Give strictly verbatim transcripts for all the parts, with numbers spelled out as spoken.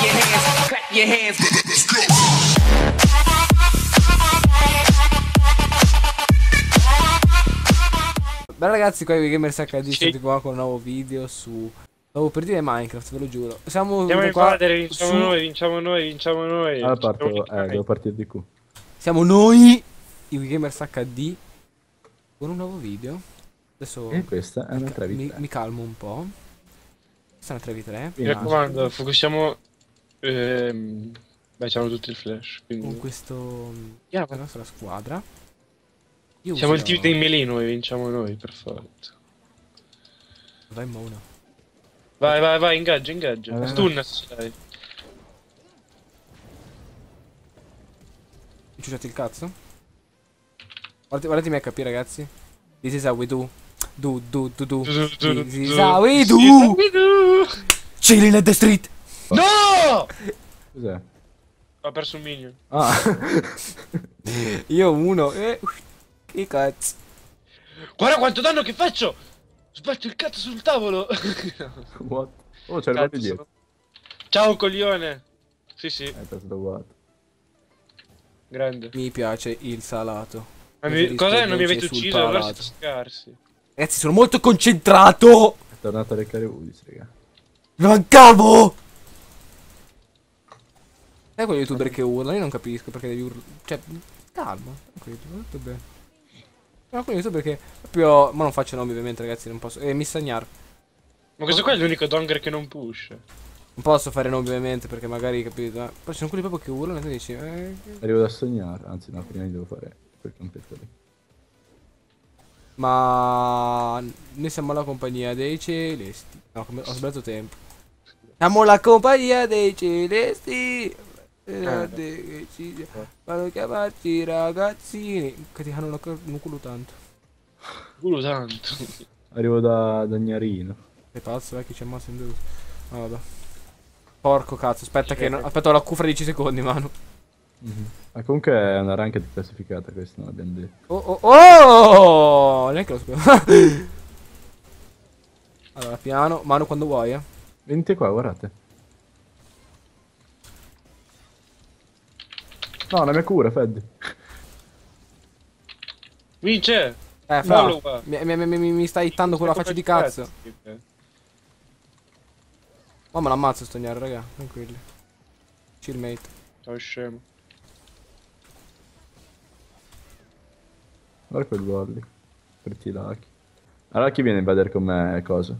your hands, clap your hands, let's go. Beh ragazzi, qua è WeGamersHD, siete qua con un nuovo video su... Stavo per dire Minecraft, ve lo giuro. Siamo qua padre, vinciamo su... noi, vinciamo noi, vinciamo noi. Allora parto, vinciamo eh, devo partire di qui. Siamo noi, i WeGamersHD, con un nuovo video. Adesso... E questa è una tre vi tre. Mi, mi calmo un po'. Questa è una tre vi tre. Mi raccomando, focussiamo... Ehm... Beh, c'hanno tutti il flash, quindi... Con questo... Yeah, la nostra squadra. Io siamo userò... il team dei melee noi, vinciamo noi, per forza. Vai Mona. Vai, vai, vai, ingaggia, ingaggia. Eh. Stunna se ce l'hai. Mi ciucciate il cazzo? Guardate, guardate me acca pi ragazzi. This is how we do. Do, do, do, do. This is how we do. Chilling at the street. Oh. No! Cos'è? Ho perso un minion. Ah. Io uno e... Che cazzo. Guarda quanto danno che faccio! Sbatto il cazzo sul tavolo! What? Oh, c'è arrivato dietro. Ciao coglione! Sì sì. Grande. Mi piace il salato. Mi... Cos'è? Non mi avete ucciso? Palato. Allora siete scarsi. Ragazzi, sono molto concentrato! È tornato a leccare Udis, raga. Mancavo! Sai quegli youtuber che urlano? Io non capisco perché devi urlare. Cioè, calma. Tutto bene. No, quello so perché proprio... Ma non faccio nomi ovviamente ragazzi, non posso... Eh, missagnar. Ma questo qua è l'unico donger che non push. Non posso fare nomi ovviamente perché magari, capito... Eh? Poi ci sono quelli proprio che urlano e tu dici... Eh... Arrivo da sognare, anzi no, prima li devo fare quel campetto lì. Ma... Noi siamo la compagnia dei celesti. No, ho sbagliato tempo. Siamo la compagnia dei celesti! Ah, eh. Vado chiamarci ragazzini che ti hanno la un culo tanto culo tanto arrivo da Dagnarino. Sei pazzo, vai che c'è mosso in due. Vabbè, porco cazzo, aspetta che non... aspetta la cuffra dieci secondi Manu. Mm-hmm. Ma comunque è una ranked classificata, questo non l'abbiamo detto. Oh oh oh, neanche lo spero. Allora piano Manu, quando vuoi eh. Venite qua, guardate. No, la mia cura, Fed. Vince! Eh, fra, mi, mi, mi, mi stai hittando con la faccia di cazzo. Ma me l'ammazzo sto gnaro, raga, tranquilli. Chill, mate. Sono scemo. Guarda quel volley. Pretty lucky. Allora chi viene a invadere con me cosa?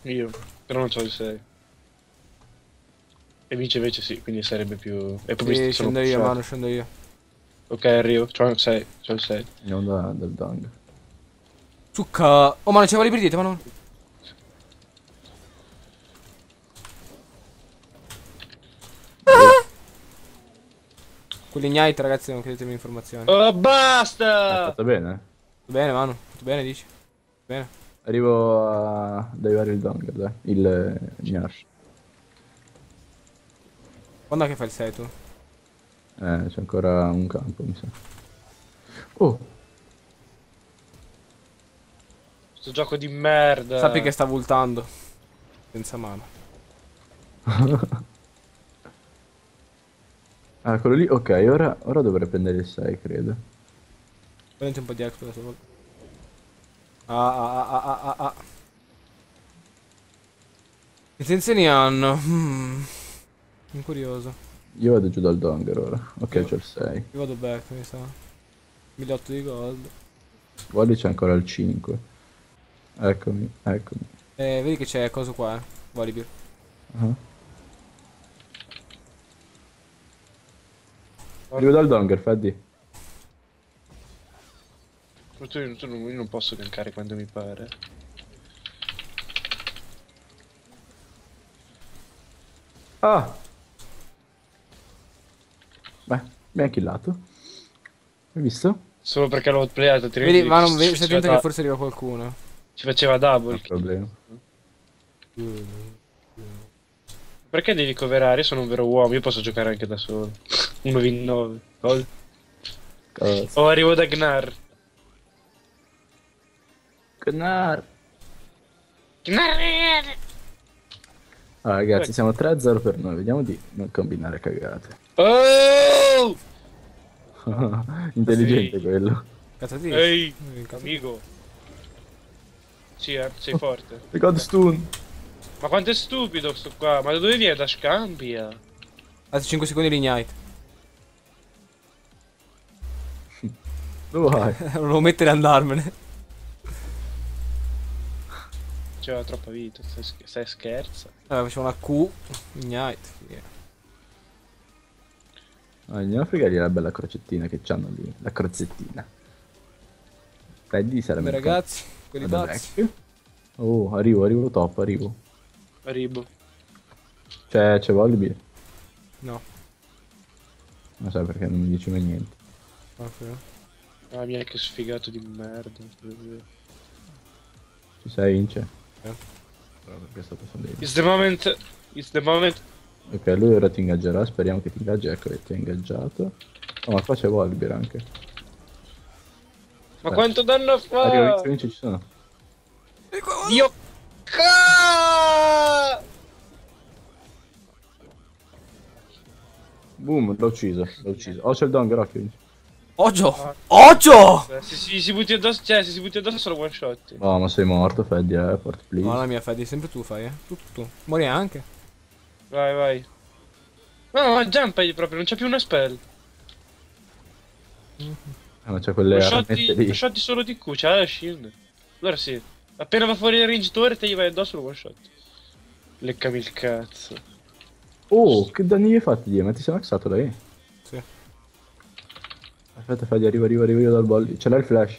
Io, però non c'ho il sei. E vince invece sì, quindi sarebbe più... E poi sì, scendo io, Manu, scendo io. Ok, arrivo, c'ho il sei, c'ho il sei. Andiamo da, dal dang. Zucca! Oh, Manu, c'è vali per dietro, Manu. Ah. Quell'ignite, ragazzi, non chiedetemi informazioni. Oh, basta! Hai fatto bene? Fatto bene, Manu, fatto bene, dici? Bene. Arrivo a... ad arrivare il dang, dai. Il... Gnash. Quando è che fai il sei tu? Eh, c'è ancora un campo, mi sa. Oh! Questo gioco di merda! Sappi che sta voltando. Senza mano. Ah, quello lì... Ok, ora, ora dovrei prendere il sei, credo. Prendete un po' di expo da solo. Ah, ah, ah, ah, ah, ah. Che intenzioni hanno? Hmm... Curioso. Io vado giù dal donger ora. Ok, c'è il sei. Io vado back, mi sa. milleottocento di gold. Guarda, c'è ancora il cinque. Eccomi, eccomi. Eh, vedi che c'è cosa qua, eh. Volibir. Uh-huh. Arrivo dal donger, Faddy. Io non posso gankare quando mi pare. Ah! Beh, mi ha killato. Hai visto? Solo perché l'ho playato. Vedi, ma non vedi, stai attento che forse arriva qualcuno. Ci faceva double. Non problema. Mm. Perché devi coverare? Io sono un vero uomo, io posso giocare anche da solo. uno contro nove. Gol. Cazzo. Oh, arrivo da Gnar. Gnar. Gnar. Allora, ragazzi, siamo tre a zero per noi, vediamo di non combinare cagate. Oh! Intelligente sì. quello. Cazzatino. Ehi, amico. Sì, eh, sei forte. Oh, God stun. Ma quanto è stupido sto qua, ma da dove viene? Da Scampia. Altri cinque secondi di ignite. Dove vai? Non lo mettere ad andarmene. C'era troppa vita, stai, scher stai scherzo. Allora facciamo una Q, ignite, yeah. Ah, andiamo a fregargli la bella crocettina che c'hanno lì, la crozzettina. Dai, di sarebbe... Beh, ragazzi, quelli pazzi. Oh, arrivo, arrivo top, arrivo. Arrivo. C'è, c'è Volibir? No. Non so perché non mi dici mai niente. Ok. Ah, mi hai che sfigato di merda. Ci sei, vince? Eh. Però perché sto passando lì. It's the moment, it's the moment. Ok, lui ora ti ingaggerà, speriamo che ti ingaggi, ecco che ti ha ingaggiato. Oh, ma qua c'è Volibir anche. Ma eh. quanto danno fa? Arrivo, vince, ci sono. Io ca! Boom, l'ho ucciso, l'ho ucciso. Oh, c'è il Don Graffi. Oggio! Oggio! Se si, si butti addosso, cioè se si butti addosso sono one shot. Oh, ma sei morto, Feddy, eh, forte please. Mamma mia, Feddy, sempre tu fai, eh. Tu, tu. Mori anche. Vai, vai. No, ma jump proprio, non c'è più una spell. Mm-hmm. Ah, ma c'è quelle armette lì. One shot solo di Q, c'è la shield. Allora sì. Appena va fuori il range torre te gli vai addosso lo one shot. Leccami il cazzo. Oh, che danni gli hai fatti gli? Ma ti sei maxato da E? Sì. Aspetta, fagli, arrivo, arrivo, arrivo io dal bolli. Ce l'hai il flash?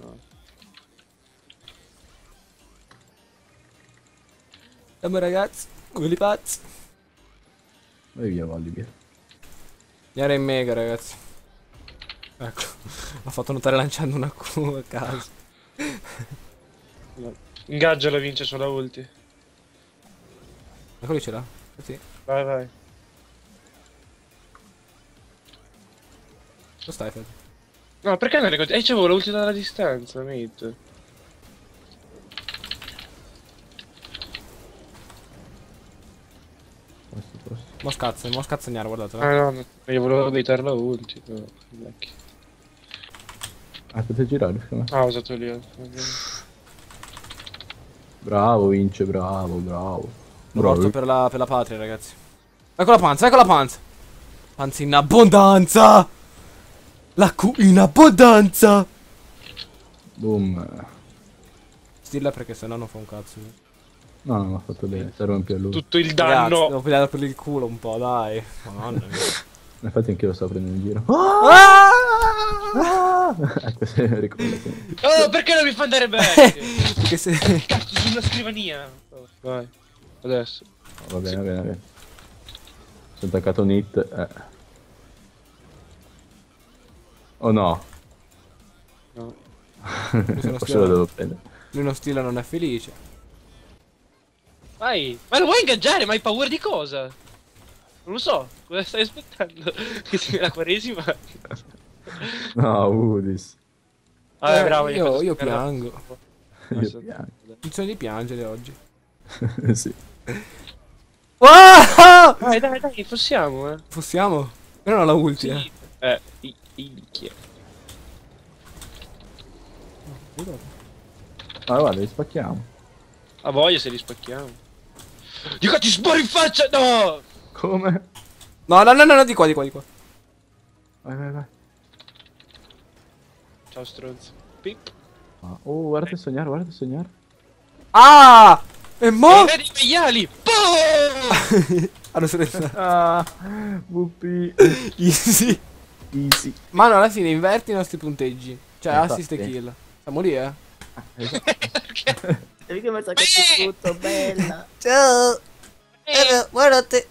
No. Dammi ragazzi, quelli pazzi. Vai via, Volibir. Era in mega, ragazzi. Ecco, l'ha fatto notare lanciando una Q a caso. No. Ingaggia la vince sulla ulti. Ma lui ce l'ha? Sì. Vai vai. Lo stai Fed? No, perché non ricordi? Eh, c'avevo l'ulti dalla distanza, mate. Mo scazzo, mo scazzagnare, guardate. Ah no, no, io volevo evitare la ulti, però. Ah, potete girare? Ah, ho usato lì. Bravo, vince, bravo, bravo. bravo. Morto per la, per la patria, ragazzi. Ecco la panza, ecco la panza. Panza in abbondanza. La Q in abbondanza. Boom. Stilla perché sennò non fa un cazzo. No, non ha fatto bene, si rompe a lui. Tutto il danno. Ragazzi, devo pigliare per il culo un po', dai. Madonna mia. Infatti anch'io lo sto prendendo in giro. Ah! Oh, perché non mi fa andare bene? Perché se... Cazzo, sulla scrivania. Oh, vai. Adesso. Oh, va bene, sì. va bene, va bene. Sono attaccato un hit. Eh. Oh no. No. Forse lo devo prendere. Lui uno stila non è felice. Vai. Ma lo vuoi ingaggiare? Ma hai paura di cosa? Non lo so. Cosa stai aspettando? Che sia la quaresima? No, Udis. Ah, eh, bravo, io, io piango. Io piango. Funzione di piangere oggi. Sì. Oh! Dai, dai, dai, possiamo, eh. Possiamo? Però non la ulti, sì. eh. Eh, inchia. Ah, guarda, li spacchiamo. A voglia se li spacchiamo. Di qua ti sbori in faccia, no! Come? No, no, no, no, no, di qua, di qua, di qua. Vai, vai, vai. Ciao stronzo. Pip. Oh, guardate eh. sognare, guardate sognare. Ah! E mo! E vedi i maiali! Boom! Hanno sorpreso. Ah! Buppi. Easy. Easy. Ma no, alla fine inverti i nostri punteggi. Cioè, eh, assist e kill. Siamo lì, eh? Perché? Devi che mi sa che è tutto, bella. Ciao! Ciao, buonanotte.